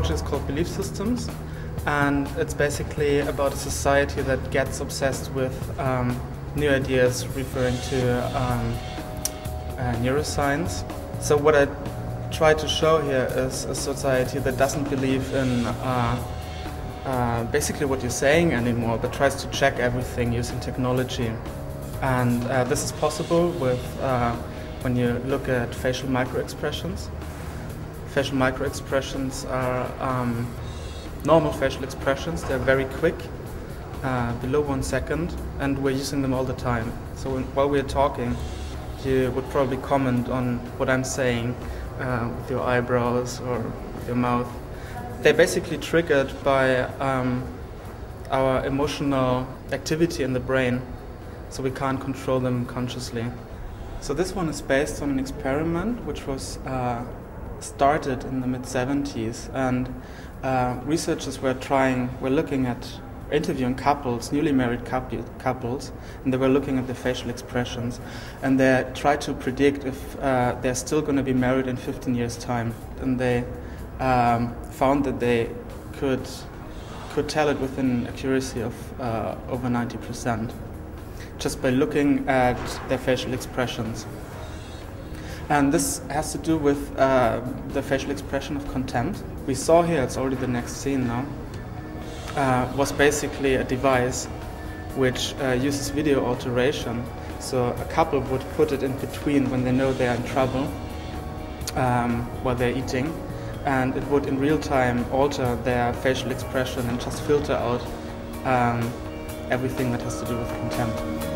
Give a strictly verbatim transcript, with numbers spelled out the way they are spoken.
project is called Belief Systems, and it's basically about a society that gets obsessed with um, new ideas, referring to um, uh, neuroscience. So what I try to show here is a society that doesn't believe in uh, uh, basically what you're saying anymore, but tries to check everything using technology. And uh, this is possible with uh, when you look at facial microexpressions. Facial microexpressions are um, normal facial expressions. They're very quick, uh, below one second, and we're using them all the time. So when, while we're talking, you would probably comment on what I'm saying uh, with your eyebrows or with your mouth. They're basically triggered by um, our emotional activity in the brain, so we can't control them consciously. So this one is based on an experiment which was uh, started in the mid seventies, and uh, researchers were trying, were looking at interviewing couples, newly married couples, and they were looking at the facial expressions, and they tried to predict if uh, they're still going to be married in fifteen years' time. And they um, found that they could could tell it with an accuracy of uh, over ninety percent, just by looking at their facial expressions. And this has to do with uh, the facial expression of contempt. We saw here, it's already the next scene now, uh, was basically a device which uh, uses video alteration. So a couple would put it in between when they know they are in trouble um, while they're eating, and it would in real time alter their facial expression and just filter out um, everything that has to do with contempt.